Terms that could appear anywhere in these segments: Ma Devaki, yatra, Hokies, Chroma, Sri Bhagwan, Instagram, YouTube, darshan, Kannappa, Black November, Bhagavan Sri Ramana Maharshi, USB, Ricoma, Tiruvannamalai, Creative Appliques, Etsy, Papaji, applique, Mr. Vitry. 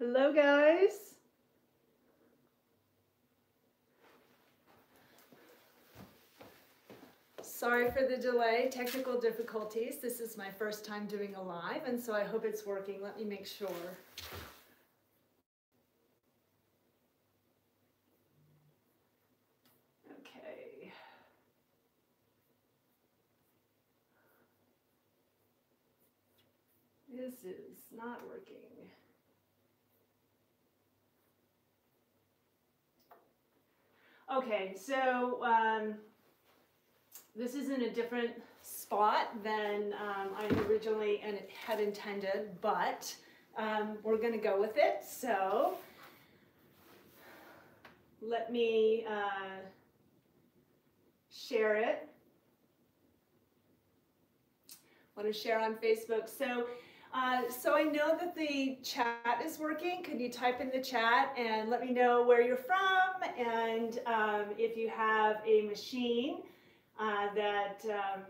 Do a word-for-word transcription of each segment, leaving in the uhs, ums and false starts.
Hello guys. Sorry for the delay, technical difficulties. This is my first time doing a live, and so I hope it's working. Let me make sure. This is not working. Okay, so um, this is in a different spot than um, I originally and it had intended, but um, we're gonna go with it. So let me uh, share it. I want to share on Facebook. So. Uh, so I know that the chat is working. Can you type in the chat and let me know where you're from, and um, if you have a machine uh, that um,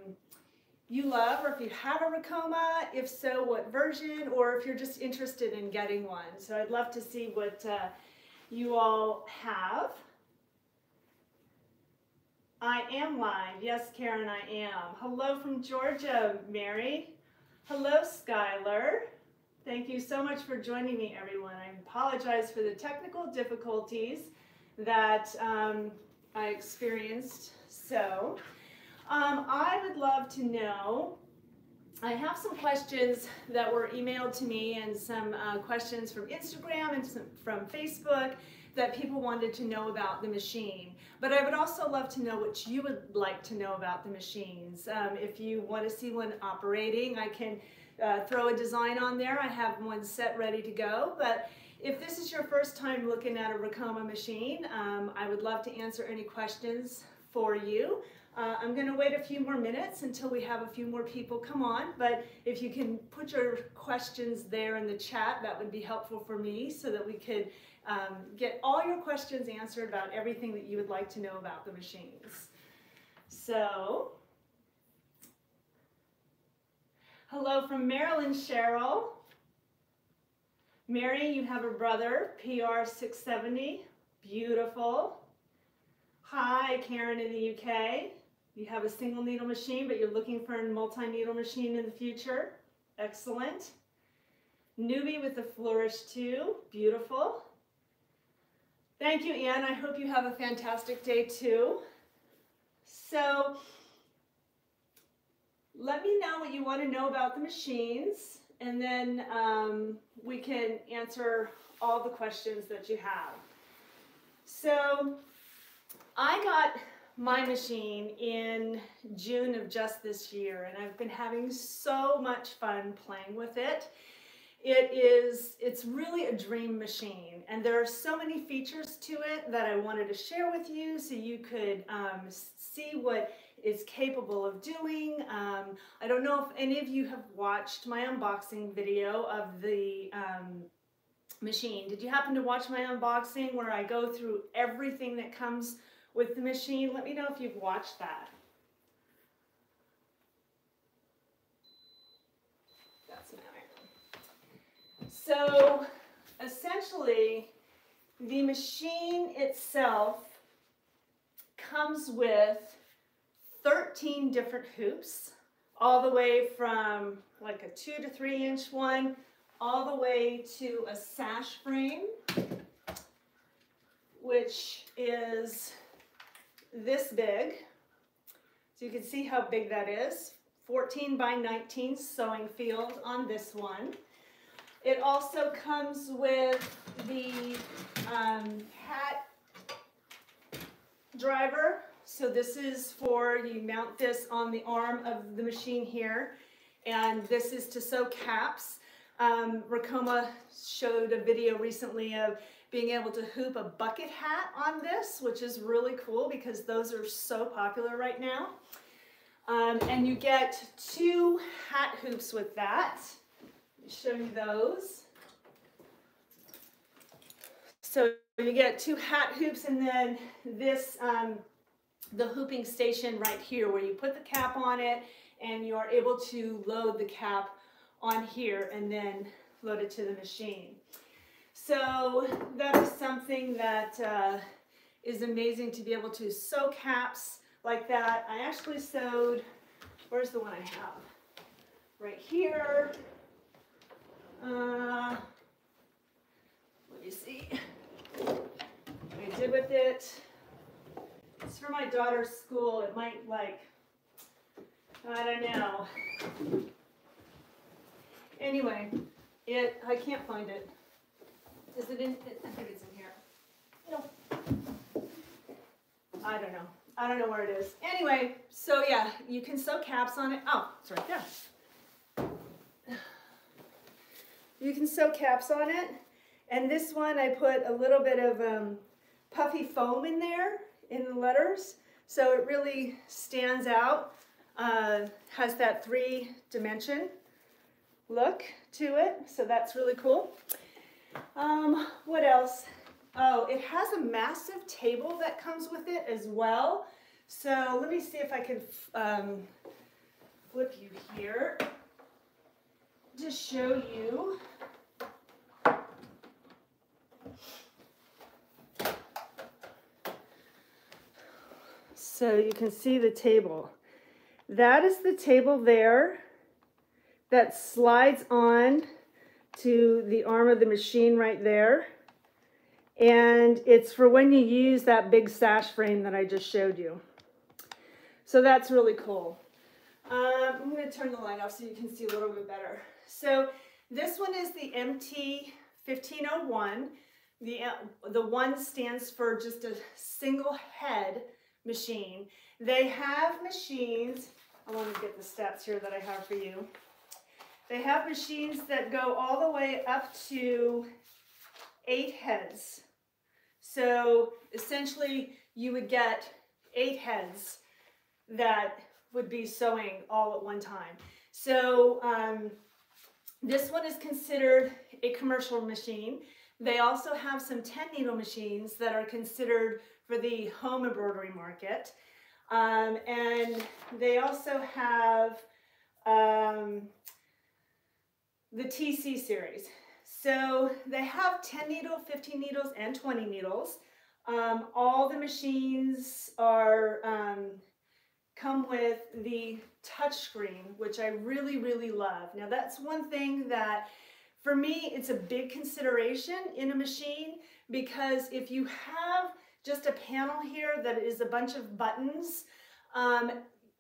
you love, or if you have a Ricoma, if so, what version, or if you're just interested in getting one. So I'd love to see what uh, you all have. I am live. Yes, Karen, I am. Hello from Georgia, Mary. Hello, Skylar. Thank you so much for joining me, everyone. I apologize for the technical difficulties that um, I experienced. So um, I would love to know, I have some questions that were emailed to me, and some uh, questions from Instagram and some from Facebook that people wanted to know about the machine. But I would also love to know what you would like to know about the machines. Um, if you want to see one operating, I can uh, throw a design on there. I have one set ready to go. But if this is your first time looking at a Ricoma machine, um, I would love to answer any questions for you. Uh, I'm going to wait a few more minutes until we have a few more people come on, but if you can put your questions there in the chat, that would be helpful for me, so that we could um, get all your questions answered about everything that you would like to know about the machines. So, hello from Maryland, Cheryl. Mary, you have a brother, P R six seventy, beautiful. Hi, Karen in the U K. You have a single needle machine, but you're looking for a multi-needle machine in the future. Excellent. Newbie with the flourish too. Beautiful. Thank you, Anne. I hope you have a fantastic day too. So let me know what you want to know about the machines, and then um, we can answer all the questions that you have. So I got my machine in June of just this year, and I've been having so much fun playing with it. It is, it's really a dream machine, and there are so many features to it that I wanted to share with you so you could um, see what it's capable of doing. Um, I don't know if any of you have watched my unboxing video of the um, machine. Did you happen to watch my unboxing where I go through everything that comes with the machine? Let me know if you've watched that. That's an iron. So essentially, the machine itself comes with thirteen different hoops, all the way from like a two to three inch one, all the way to a sash frame, which is this big. So you can see how big that is. fourteen by nineteen sewing field on this one. It also comes with the um, hat driver. So this is for, you mount this on the arm of the machine here, and this is to sew caps. Um, Ricoma showed a video recently of being able to hoop a bucket hat on this, which is really cool because those are so popular right now. Um, and you get two hat hoops with that. Let me show you those. So you get two hat hoops, and then this, um, the hooping station right here where you put the cap on it, and you are able to load the cap on here and then load it to the machine. So that is something that uh, is amazing to be able to sew caps like that. I actually sewed, where's the one I have? Right here. Uh, let me see what I did with it. It's for my daughter's school. It might like, I don't know. Anyway, it, I can't find it. Is it in, I think it's in here. No. I don't know. I don't know where it is. Anyway, so yeah, you can sew caps on it. Oh, it's right there. You can sew caps on it. And this one, I put a little bit of um, puffy foam in there, in the letters. So it really stands out. Uh, has that three dimension look to it. So that's really cool. Um, what else? Oh, it has a massive table that comes with it as well. So let me see if I can um, flip you here to show you. So you can see the table. That is the table there that slides on to the arm of the machine right there. And it's for when you use that big sash frame that I just showed you. So that's really cool. Um, I'm gonna turn the light off so you can see a little bit better. So this one is the M T fifteen oh one. The, the one stands for just a single head machine. They have machines, I wanna get the stats here that I have for you. They have machines that go all the way up to eight heads. So essentially you would get eight heads that would be sewing all at one time. So um, this one is considered a commercial machine. They also have some ten needle machines that are considered for the home embroidery market. Um, and they also have um, the T C series. So they have ten needle, fifteen needles, and twenty needles. Um, all the machines are um, come with the touchscreen, which I really, really love. Now that's one thing that, for me, it's a big consideration in a machine, because if you have just a panel here that is a bunch of buttons, um,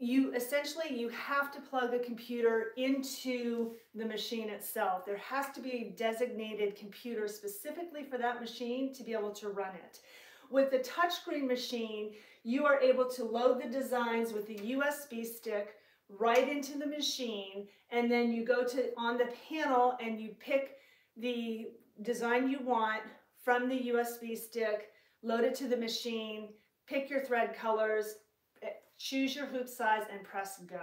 you essentially, you have to plug the computer into the machine itself. There has to be a designated computer specifically for that machine to be able to run it. With the touchscreen machine, you are able to load the designs with a U S B stick right into the machine, and then you go to on the panel and you pick the design you want from the U S B stick, load it to the machine, pick your thread colors, choose your hoop size, and press go.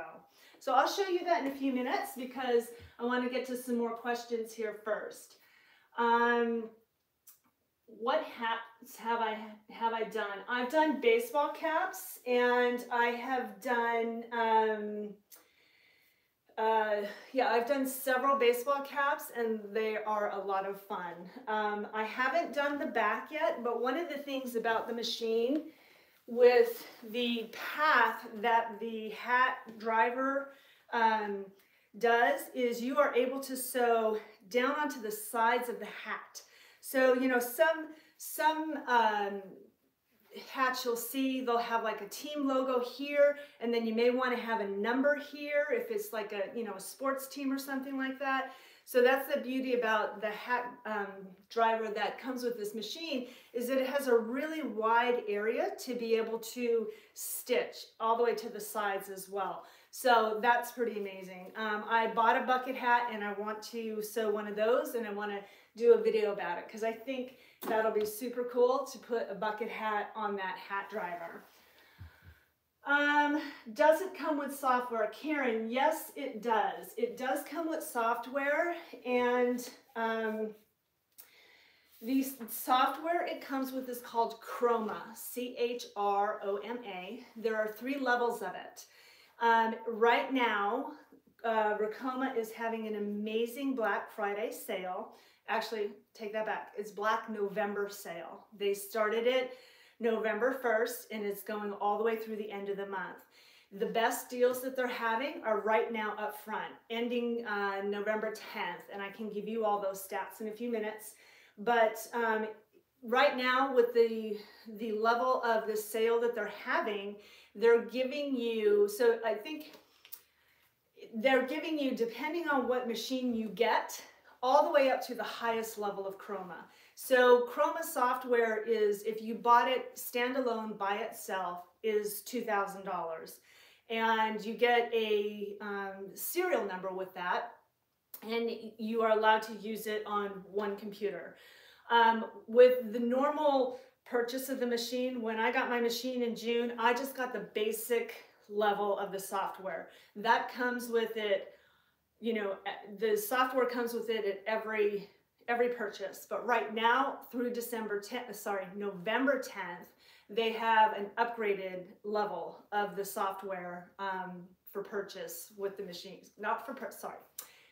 So I'll show you that in a few minutes because I want to get to some more questions here first. Um, what hats have I, have I done? I've done baseball caps, and I have done, um, uh, yeah, I've done several baseball caps, and they are a lot of fun. Um, I haven't done the back yet, but one of the things about the machine with the path that the hat driver um, does is you are able to sew down onto the sides of the hat. So, you know, some, some um, hats you'll see, they'll have like a team logo here, and then you may want to have a number here if it's like a, you know, a sports team or something like that. So that's the beauty about the hat um, driver that comes with this machine, is that it has a really wide area to be able to stitch all the way to the sides as well. So that's pretty amazing. Um, I bought a bucket hat, and I want to sew one of those, and I want to do a video about it because I think that'll be super cool to put a bucket hat on that hat driver. Um, does it come with software, Karen? Yes, it does. It does come with software, and um, the software it comes with is called Chroma, C H R O M A. There are three levels of it. Um, right now, uh, Ricoma is having an amazing Black Friday sale. Actually, take that back. It's Black November sale. They started it November first, and it's going all the way through the end of the month. The best deals that they're having are right now up front, ending uh, November tenth, and I can give you all those stats in a few minutes. But um, right now, with the, the level of the sale that they're having, they're giving you, so I think they're giving you, depending on what machine you get, all the way up to the highest level of Chroma. So Chroma software is, if you bought it standalone by itself, is two thousand dollars. And you get a um, serial number with that, and you are allowed to use it on one computer. Um, with the normal purchase of the machine, when I got my machine in June, I just got the basic level of the software. That comes with it. You know, the software comes with it at every every purchase. But right now, through December tenth, sorry, November tenth, they have an upgraded level of the software um, for purchase with the machines. Not for per sorry,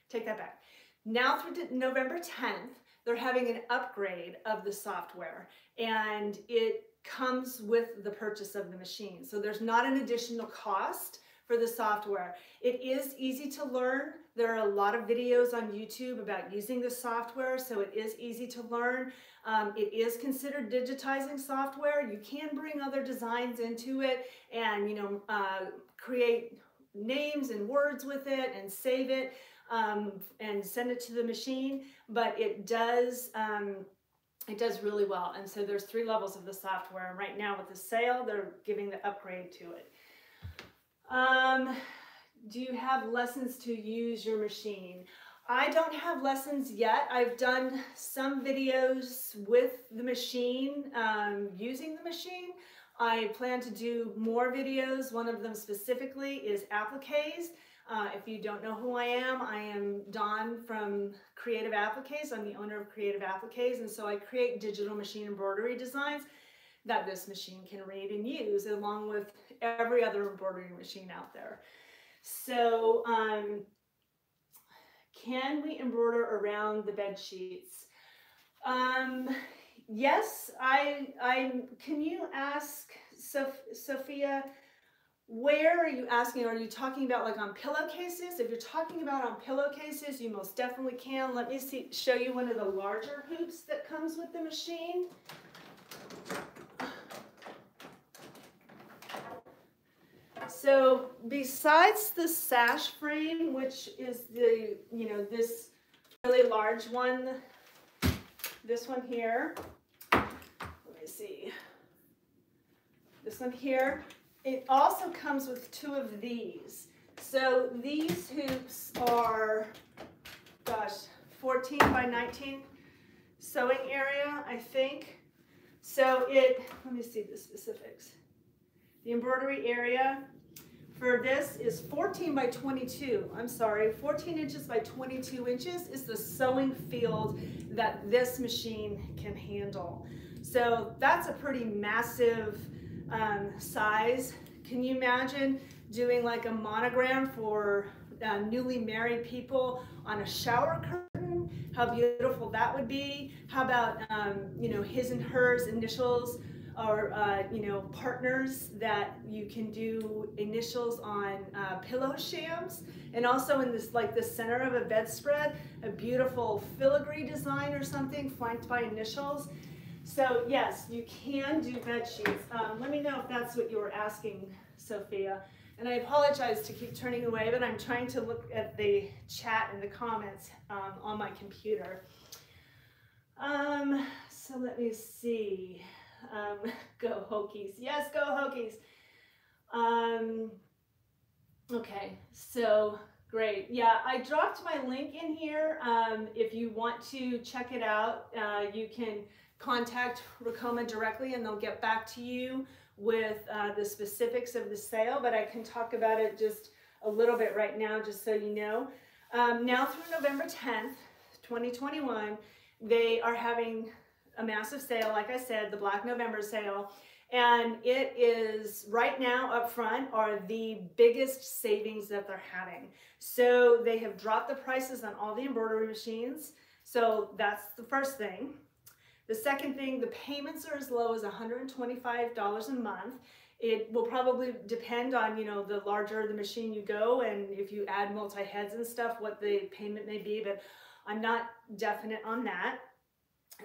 take that back. Now through November tenth, they're having an upgrade of the software, and it comes with the purchase of the machine. So there's not an additional cost for the software. It is easy to learn. There are a lot of videos on YouTube about using the software, so it is easy to learn. Um, it is considered digitizing software. You can bring other designs into it and, you know, uh, create names and words with it and save it um, and send it to the machine, but it does, um, it does really well. And so there's three levels of the software. And right now with the sale, they're giving the upgrade to it. Um, do you have lessons to use your machine? I don't have lessons yet. I've done some videos with the machine, um, using the machine. I plan to do more videos. One of them specifically is appliques. Uh, if you don't know who I am, I am Dawn from Creative Appliques. I'm the owner of Creative Appliques, and so I create digital machine embroidery designs that this machine can read and use, along with every other embroidery machine out there. So um, can we embroider around the bed sheets? Um, yes, I, I, can you ask Sof Sophia, where are you asking? Are you talking about like on pillowcases? If you're talking about on pillowcases, you most definitely can. Let me see, show you one of the larger hoops that comes with the machine. So besides the sash frame, which is the, you know, this really large one, this one here, let me see, this one here, it also comes with two of these. So these hoops are, gosh, fourteen by nineteen sewing area, I think. So it, let me see the specifics. The embroidery area for this is fourteen by twenty-two. I'm sorry, fourteen inches by twenty-two inches is the sewing field that this machine can handle. So that's a pretty massive um, size. Can you imagine doing like a monogram for uh, newly married people on a shower curtain? How beautiful that would be. How about, um, you know, his and hers initials, or uh, you know, partners that you can do initials on uh, pillow shams, and also in this, like the center of a bedspread, a beautiful filigree design or something flanked by initials. So yes, you can do bed sheets. Um, let me know if that's what you were asking, Sophia. And I apologize to keep turning away, but I'm trying to look at the chat and the comments um, on my computer. Um, so let me see. Um, go Hokies. Yes, go Hokies. Um, okay, so great. Yeah, I dropped my link in here. Um, if you want to check it out, uh, you can contact Ricoma directly and they'll get back to you with uh, the specifics of the sale, but I can talk about it just a little bit right now, just so you know. Um, now through November tenth, twenty twenty-one, they are having a massive sale, like I said, the Black November sale, And it is, right now up front, are the biggest savings that they're having. So they have dropped the prices on all the embroidery machines. So that's the first thing. The second thing, the payments are as low as one hundred twenty-five dollars a month. It will probably depend on, you know, the larger the machine you go, and if you add multi-heads and stuff, what the payment may be, but I'm not definite on that.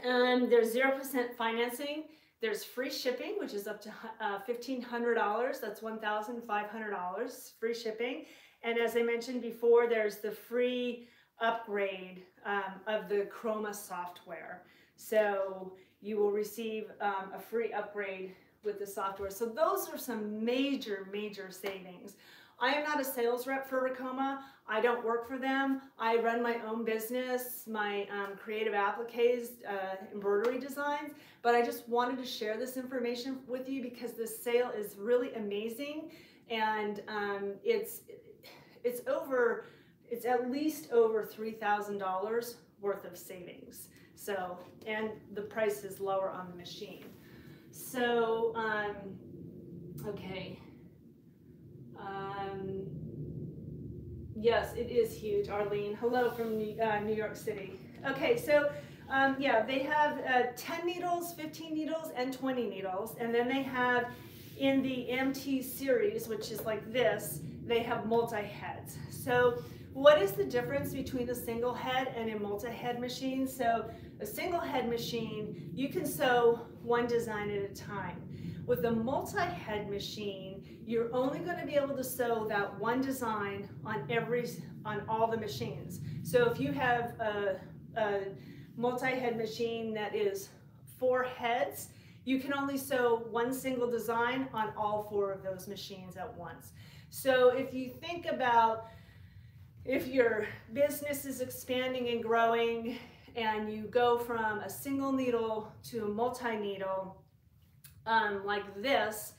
Um, there's zero percent financing. There's free shipping, which is up to uh, fifteen hundred dollars. That's one thousand five hundred dollars free shipping. And as I mentioned before, there's the free upgrade um, of the Chroma software. So you will receive um, a free upgrade with the software. So those are some major, major savings. I am not a sales rep for Ricoma. I don't work for them. I run my own business, my um, Creative Appliques, uh, embroidery designs, but I just wanted to share this information with you because this sale is really amazing, and um, it's it's over, it's at least over three thousand dollars worth of savings. So, and the price is lower on the machine. So, um, okay. Um, yes, it is huge, Arlene. Hello from New, uh, New York City. Okay, so um, yeah, they have uh, ten needles, fifteen needles, and twenty needles. And then they have in the M T series, which is like this, they have multi-heads. So what is the difference between a single head and a multi-head machine? So a single head machine, you can sew one design at a time. With a multi-head machine, you're only going to be able to sew that one design on every, on all the machines. So if you have a, a multi-head machine that is four heads, you can only sew one single design on all four of those machines at once. So if you think about, if your business is expanding and growing and you go from a single needle to a multi-needle, Um, like this,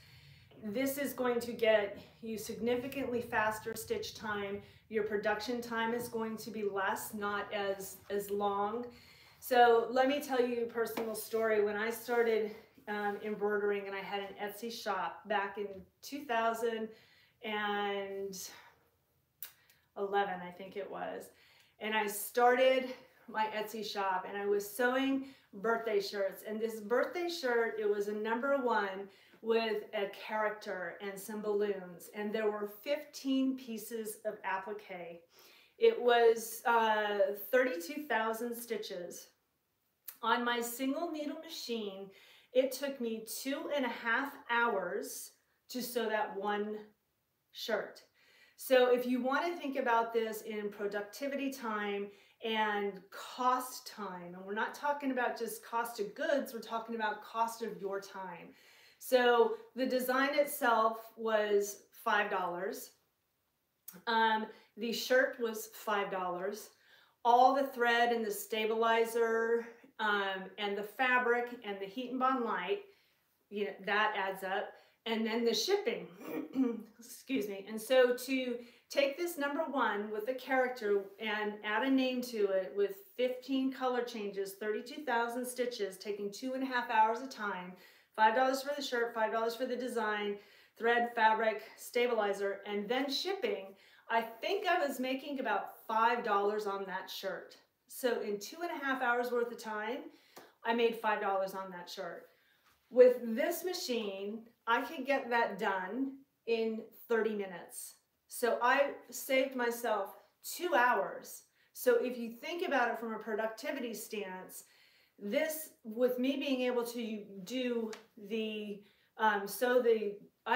this is going to get you significantly faster stitch time. Your production time is going to be less, not as, as long. So let me tell you a personal story. When I started um, embroidering and I had an Etsy shop back in two thousand eleven, I think it was, and I started my Etsy shop and I was sewing birthday shirts, and this birthday shirt, it was a number one with a character and some balloons, and there were fifteen pieces of applique. It was uh, thirty-two thousand stitches. On my single needle machine, it took me two and a half hours to sew that one shirt. So if you want to think about this in productivity time and cost time, and we're not talking about just cost of goods, we're talking about cost of your time. So the design itself was five dollars. Um, the shirt was five dollars. All the thread and the stabilizer um, and the fabric and the heat and bond light, you know, that adds up. And then the shipping, excuse me. And so to take this number one with a character and add a name to it with fifteen color changes, thirty-two thousand stitches, taking two and a half hours of time, five dollars for the shirt, five dollars for the design, thread, fabric, stabilizer, and then shipping, I think I was making about five dollars on that shirt. So in two and a half hours worth of time, I made five dollars on that shirt. With this machine, I could get that done in thirty minutes. So I saved myself two hours. So if you think about it from a productivity stance, this, with me being able to do the, um, sew the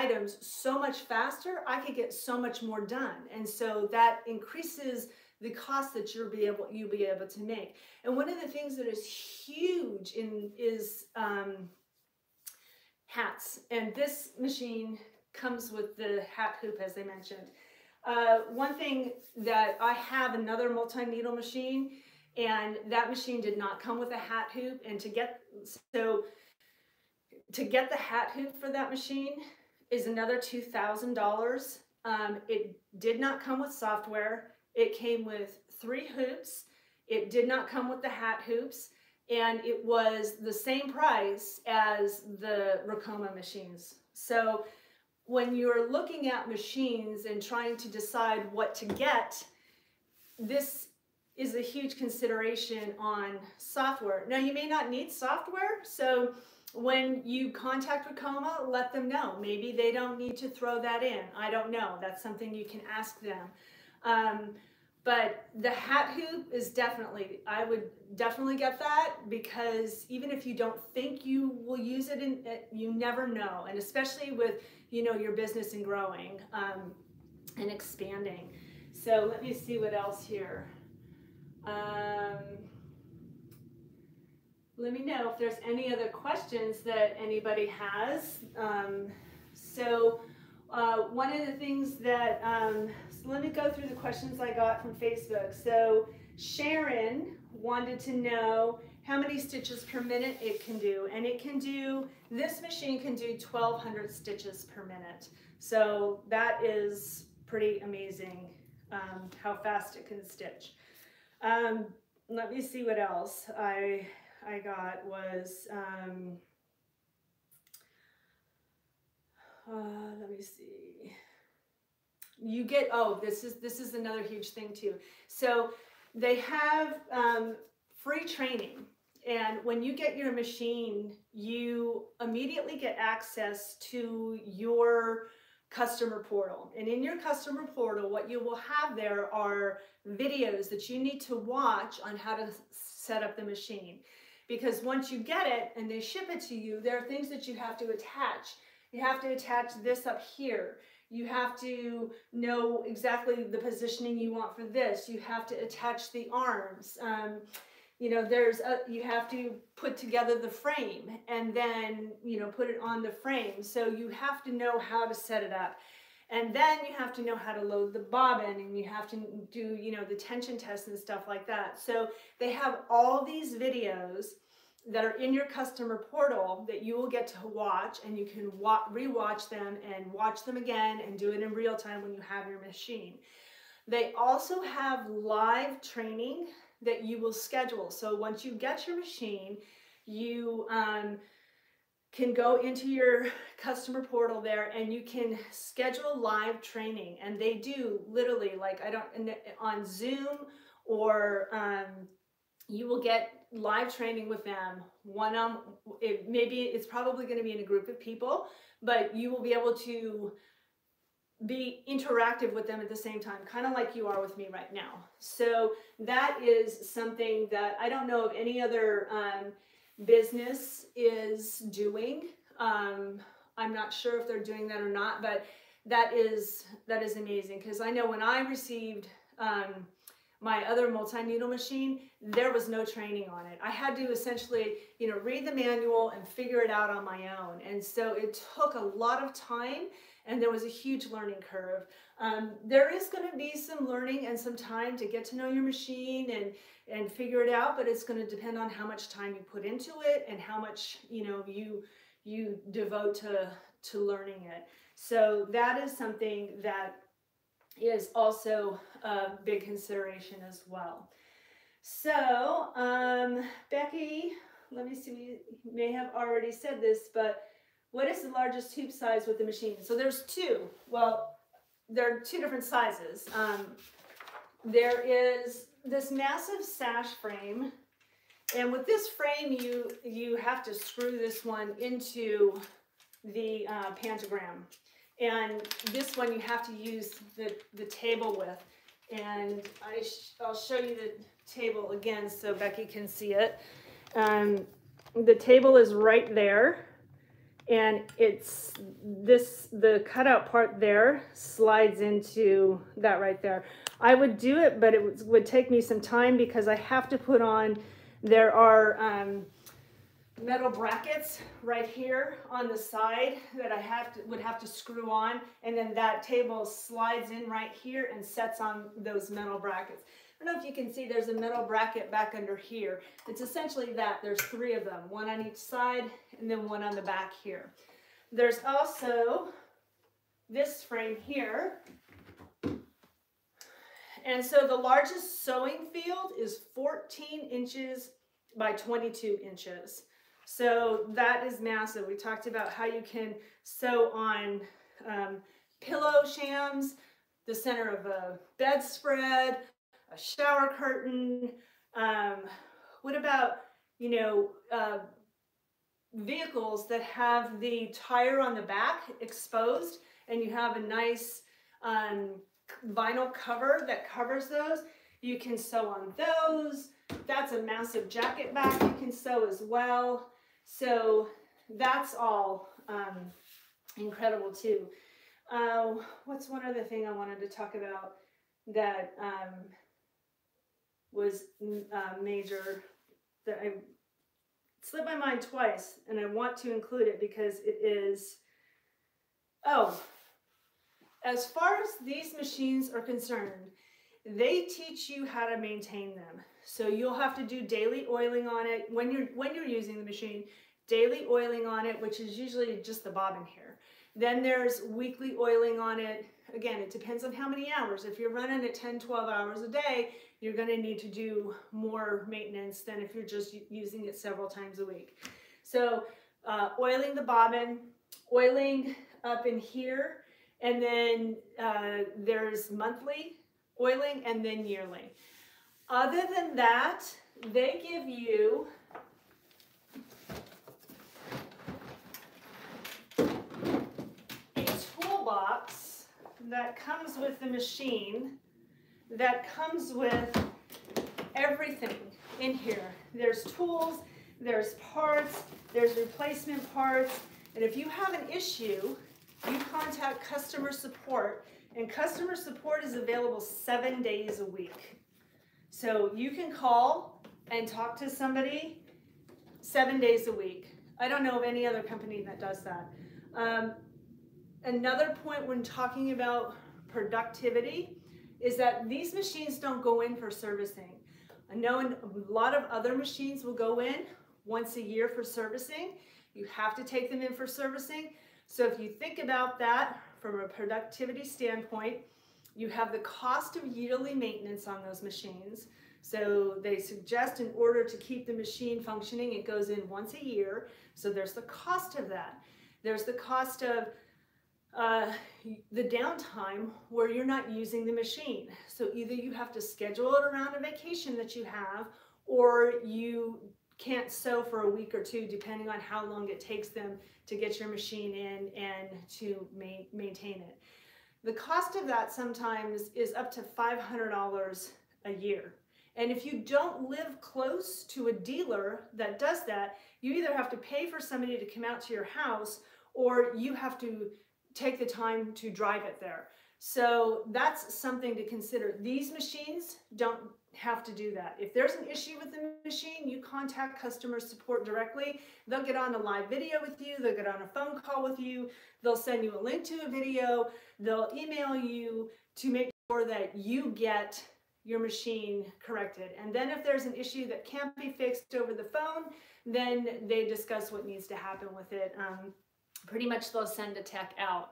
items so much faster, I could get so much more done. And so that increases the cost that you'll be able, you'll be able to make. And one of the things that is huge in is, um, hats, and this machine comes with the hat hoop, as I mentioned. Uh, one thing that I have another multi-needle machine, and that machine did not come with a hat hoop, and to get so to get the hat hoop for that machine is another two thousand dollars. Um, it did not come with software. It came with three hoops. It did not come with the hat hoops. and it was the same price as the Ricoma machines. So when you're looking at machines and trying to decide what to get, this is a huge consideration on software. Now, you may not need software, so when you contact Ricoma, let them know. Maybe they don't need to throw that in. I don't know. That's something you can ask them. Um, but the hat hoop is definitely, I would definitely get that, because even if you don't think you will use it, in, it you never know. And especially with, you know, your business and growing um, and expanding. So let me see what else here. Um, let me know if there's any other questions that anybody has. Um, so uh, one of the things that, um, so let me go through the questions I got from Facebook. So Sharon wanted to know how many stitches per minute it can do, and it can do, this machine can do twelve hundred stitches per minute. So that is pretty amazing, um, how fast it can stitch. Um, let me see what else I I got was, um, uh, let me see, you get, oh, this is, this is another huge thing too. So they have, um, free training, and when you get your machine, you immediately get access to your customer portal. And in your customer portal, what you will have there are videos that you need to watch on how to set up the machine. Because once you get it and they ship it to you, there are things that you have to attach. You have to attach this up here. You have to know exactly the positioning you want for this. You have to attach the arms. Um, you know, there's a, you have to put together the frame and then, you know, put it on the frame. So you have to know how to set it up. And then you have to know how to load the bobbin, and you have to do, you know, the tension test and stuff like that. So they have all these videos that are in your customer portal that you will get to watch, and you can rewatch them and watch them again and do it in real time when you have your machine. They also have live training that you will schedule. So once you get your machine, you, um, can go into your customer portal there and you can schedule live training. And they do literally, like, I don't, on Zoom, or um, you will get live training with them. One on, it, maybe it's probably gonna be in a group of people, but you will be able to be interactive with them at the same time, kind of like you are with me right now. So that is something that I don't know of any other, um, business is doing. um I'm not sure if they're doing that or not, but that is that is amazing, because I know when I received um my other multi-needle machine, there was no training on it. I had to essentially, you know, read the manual and figure it out on my own, and so it took a lot of time, and there was a huge learning curve. Um, there is going to be some learning and some time to get to know your machine and and figure it out, but it's going to depend on how much time you put into it and how much, you know, you you devote to to learning it. So that is something that is also a big consideration as well. So um, Becky, let me see, you may have already said this, but what is the largest hoop size with the machine? So there's two. Well, there are two different sizes. Um, there is this massive sash frame, and with this frame, you you have to screw this one into the uh, pantogram, and this one you have to use the the table with. And I sh I'll show you the table again so Becky can see it. Um, the table is right there. And it's this, the cutout part there slides into that right there. I would do it, but it would take me some time because I have to put on, there are um, metal brackets right here on the side that I have to, would have to screw on. And then that table slides in right here and sets on those metal brackets. I don't know if you can see, there's a metal bracket back under here. It's essentially that. There's three of them, one on each side and then one on the back here. There's also this frame here. And so the largest sewing field is fourteen inches by twenty-two inches. So that is massive. We talked about how you can sew on um, pillow shams, the center of a bedspread, a shower curtain. Um, what about, you know, uh, vehicles that have the tire on the back exposed and you have a nice um, vinyl cover that covers those? You can sew on those. That's a massive jacket back you can sew as well. So that's all um, incredible too. Uh, what's one other thing I wanted to talk about that um, was uh, major, that I slipped my mind twice and I want to include it because it is, oh, as far as these machines are concerned, they teach you how to maintain them. So you'll have to do daily oiling on it when you're when you're using the machine, daily oiling on it, which is usually just the bobbin here. Then there's weekly oiling on it. Again, it depends on how many hours. If you're running at ten, twelve hours a day, you're gonna need to do more maintenance than if you're just using it several times a week. So uh, oiling the bobbin, oiling up in here, and then uh, there's monthly oiling and then yearly. Other than that, they give you a toolbox that comes with the machine, that comes with everything in here. There's tools, there's parts, there's replacement parts, and if you have an issue, you contact customer support, and customer support is available seven days a week. So you can call and talk to somebody seven days a week. I don't know of any other company that does that. Um, another point when talking about productivity is that these machines don't go in for servicing. I know a lot of other machines will go in once a year for servicing. You have to take them in for servicing. So if you think about that from a productivity standpoint, you have the cost of yearly maintenance on those machines. So they suggest in order to keep the machine functioning, it goes in once a year. So there's the cost of that. There's the cost of uh, the downtime where you're not using the machine. So either you have to schedule it around a vacation that you have, or you can't sew for a week or two, depending on how long it takes them to get your machine in and to ma- maintain it. The cost of that sometimes is up to five hundred dollars a year. And if you don't live close to a dealer that does that, you either have to pay for somebody to come out to your house, or you have to take the time to drive it there. So that's something to consider. These machines don't have to do that. If there's an issue with the machine, you contact customer support directly. They'll get on a live video with you. They'll get on a phone call with you. They'll send you a link to a video. They'll email you to make sure that you get your machine corrected. And then if there's an issue that can't be fixed over the phone, then they discuss what needs to happen with it. Um, pretty much they'll send a tech out.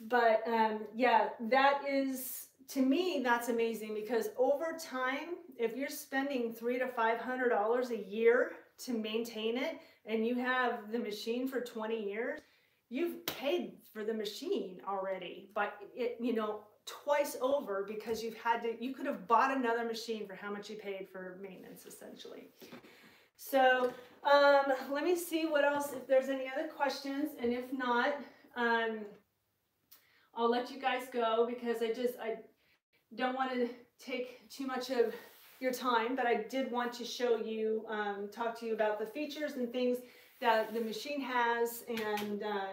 But um, yeah, that is, to me, that's amazing, because over time, if you're spending three to five hundred dollars a year to maintain it, and you have the machine for twenty years, you've paid for the machine already, but it, you know, twice over, because you've had to, you could have bought another machine for how much you paid for maintenance, essentially. So um, let me see what else, if there's any other questions, and if not, um, I'll let you guys go, because I just, I, don't want to take too much of your time, but I did want to show you, um, talk to you about the features and things that the machine has, and uh,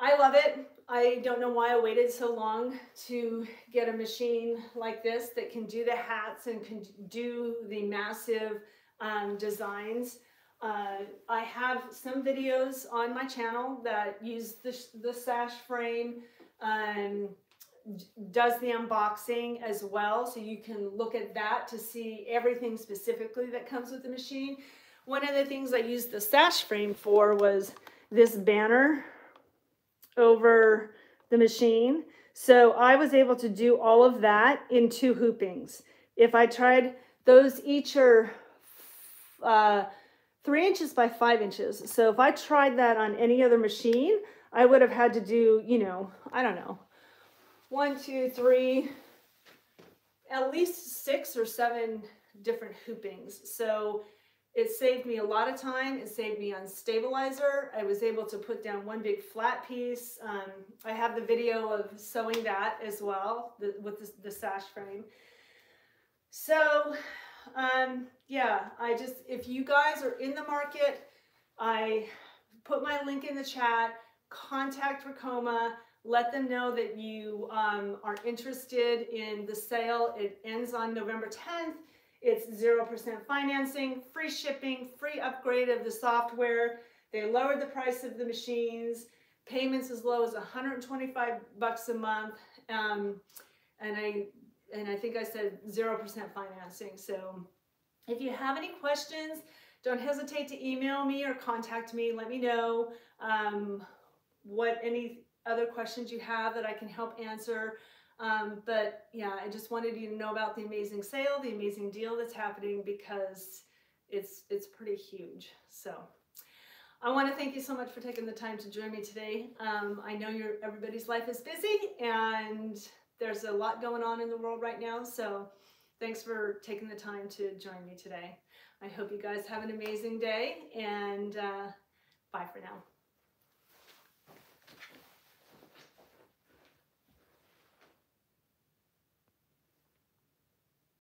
I love it. I don't know why I waited so long to get a machine like this that can do the hats and can do the massive um, designs. Uh, I have some videos on my channel that use the, the sash frame, um, does the unboxing as well, so you can look at that to see everything specifically that comes with the machine. One of the things I used the sash frame for was this banner over the machine. So I was able to do all of that in two hoopings. If I tried, those each are uh, three inches by five inches. So if I tried that on any other machine, I would have had to do, you know, I don't know, one, two, three, at least six or seven different hoopings. So it saved me a lot of time. It saved me on stabilizer. I was able to put down one big flat piece. Um, I have the video of sewing that as well, the, with the, the sash frame. So um, yeah, I just, if you guys are in the market, I put my link in the chat, contact Ricoma, let them know that you um, are interested in the sale. It ends on November tenth. It's zero percent financing, free shipping, free upgrade of the software. They lowered the price of the machines, payments as low as one hundred twenty-five bucks a month. Um, and, I, and I think I said zero percent financing. So if you have any questions, don't hesitate to email me or contact me. Let me know um, what any other questions you have that I can help answer. Um, but yeah, I just wanted you to know about the amazing sale, the amazing deal that's happening, because it's, it's pretty huge. So I want to thank you so much for taking the time to join me today. Um, I know your, everybody's life is busy and there's a lot going on in the world right now. So thanks for taking the time to join me today. I hope you guys have an amazing day, and uh, bye for now.